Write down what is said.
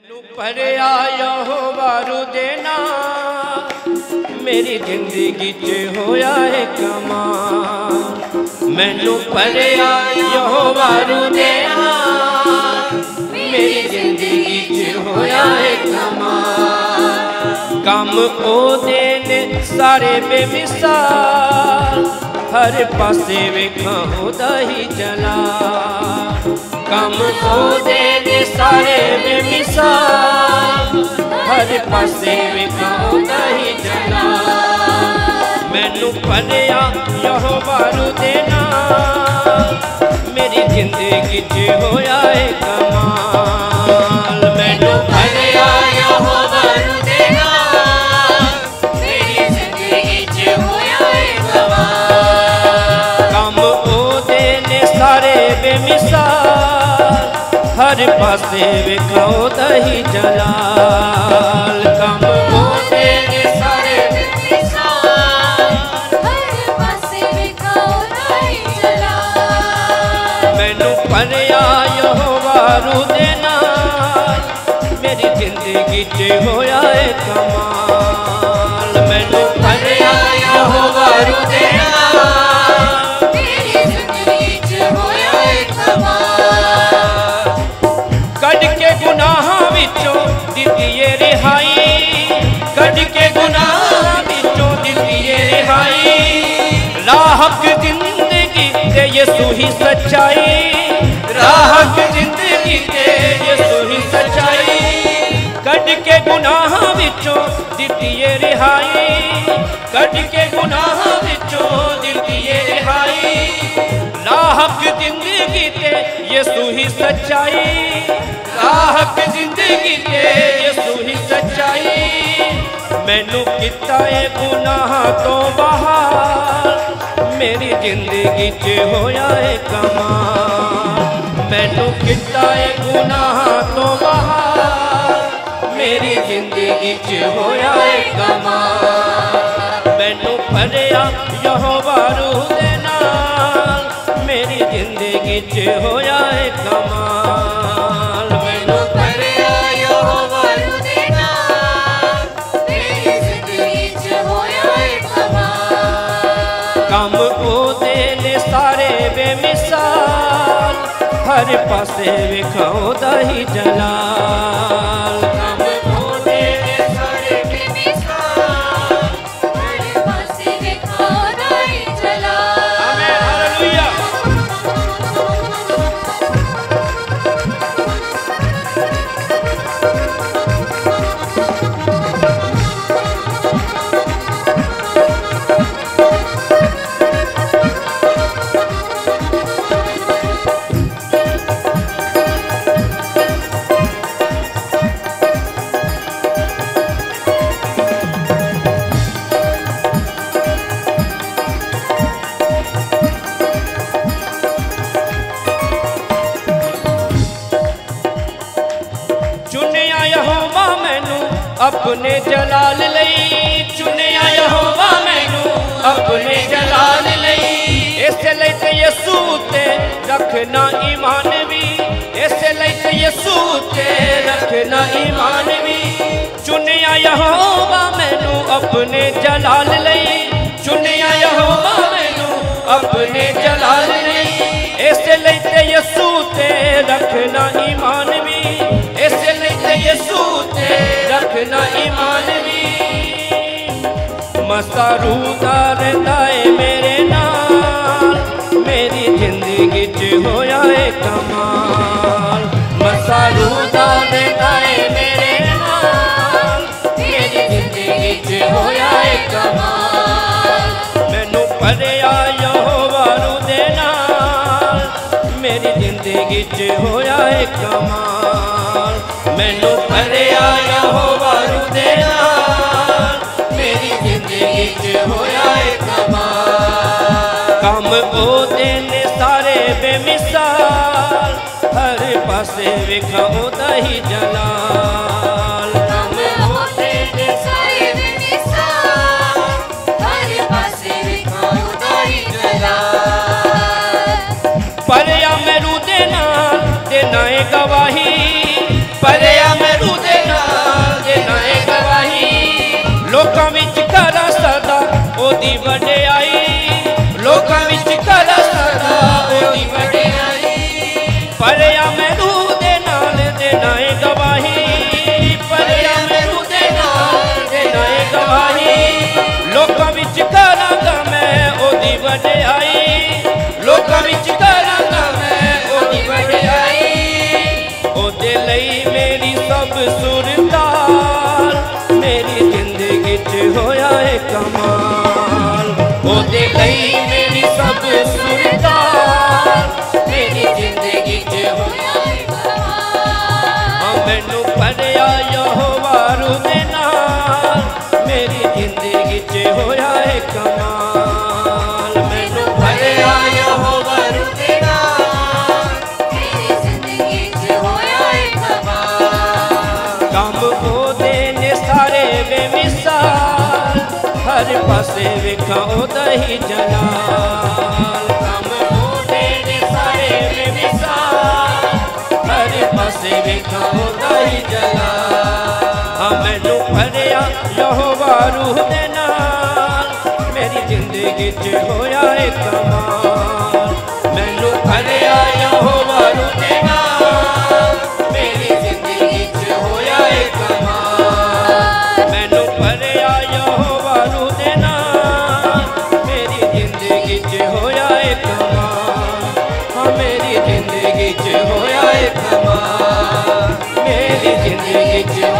मैनू भरिया यहोवा रूह दे नाल, मेरी जिंदगी च होया है कमाल। मैनू भरिया यहोवा रूह दे नाल, मेरी जिंदगी च होया है कमाल। कम ओहदे ने सारे बेमिसाल, हर पासे वेखां ओहदा ही जलाल। कम ओहदे सारे बेमिसाल, हर पासे वेखांदा ही जलाल। मैनू भरिया यहोवा रूह दे नाल, मेरी जिंदगी च होया है कमाल। मैनू भरिया यहोवा रूह दे नाल, मेरी जिंदगी च होया है कमाल। कम ओहदे ने सारे बेमिसाल, हर पासे वेखाओ दही जलाल। कम ओहदे ने सारे बेमिसाल, हर पासे वेखाओ दही जलाल। मैनू भरिया यहोवा रूह दे नाल, मेरी जिंदगी च होया है कमाल। मैनू भरिया यहोवा रूह दे नाल, राहक जिंदगी ते यसू ही सच्चाई। राहक जिंदगी ते यसू ही सच्चाई, कट के गुनाह विचों दिती है रिहाई। कट के गुनाह विचों दिती है रिहाई, राहक जिंदगी ते यसू ही सच्चाई। राहक जिंदगी ते यसू ही सच्चाई। मैनू किता है गुनाह तो बाहर, मेरी जिंदगी च होया है कमाल। मैनू किता है गुनाह तो बाहर, मेरी जिंदगी च होया है कमाल। मैनू भरिया यहोवा रूह दे नाल, मेरी जिंदगी च होया है कमाल। कम ओहदे ने सारे बेमिसाल, हर पासे वेखांदा ही जलाल। कम ओहदे ने सारे बेमिसाल, हर पासे वेखांदा ही जलाल। आमीन, अपने जलाल लई। चुनिया यहोवा मैनू अपने जलाल लई। इस लई ते यसू ते रखना ईमान भी। इस लई ते यसू ते रखना ईमान भी। चुनिया यहोवा मैनू अपने जलाल लई। चुनिया यहोवा मैनू अपने जलाल लई। इस लई ते यसू ते रखना ईमान भी। इस लई ते यसू ते रखना ईमान भी। मसा रूह दा रहिंदा है मेरे नाल, मेरी जिंदगी च होया है कमाल। मसा रूह दा रहिंदा है मेरे नाल, मेरी जिंदगी च होया है कमाल। मैनू भरिया यहोवा रूह दे नाल, मेरी जिंदगी च होया है कमाल। मैनू भरिया यहोवा रूह दे नाल, मेरी जिंदगी च होया है कमाल। कम ओहदे ने सारे बेमिसाल, हर पासे वेखांदा ही जलाल। कम ओहदे ने सारे बेमिसाल, हर पासे वेखांदा ही जलाल। भरिया मैं रूह दे नाल, देना है गवाही। भरिया मैं रूह सब सुरतार, मेरी जिंदगी च होया है कमाल। ओदे लई मेरी सब सुरतार, मेरी जिंदगी च होया है कमाल। मैनू भरिया यहोवा रूह दे नाल, मेरी जिंदगी च होया है कमाल। मैनू भरिया यहोवा रूह दे नाल, मेरी जिंदगी च होया है कमाल। काम ओदे ने सारे बेमिसाल, हर पासे वेखां ओदा ही जलाल। काम ओदे ने सारे बेमिसाल, हर पासे वेखां ओदा ही जलाल। मैनू भरिया यहोवा रूह दे नाल, मेरी जिंदगी च होया है कमाल। मैनू भरिया यहोवा रूह दे नाल, मेरी जिंदगी च होया है कमाल। मैनू भरिया यहोवा रूह दे नाल, मेरी जिंदगी च होया है कमाल। हाँ मेरी जिंदगी च होया है कमाल, मेरी जिंदगी च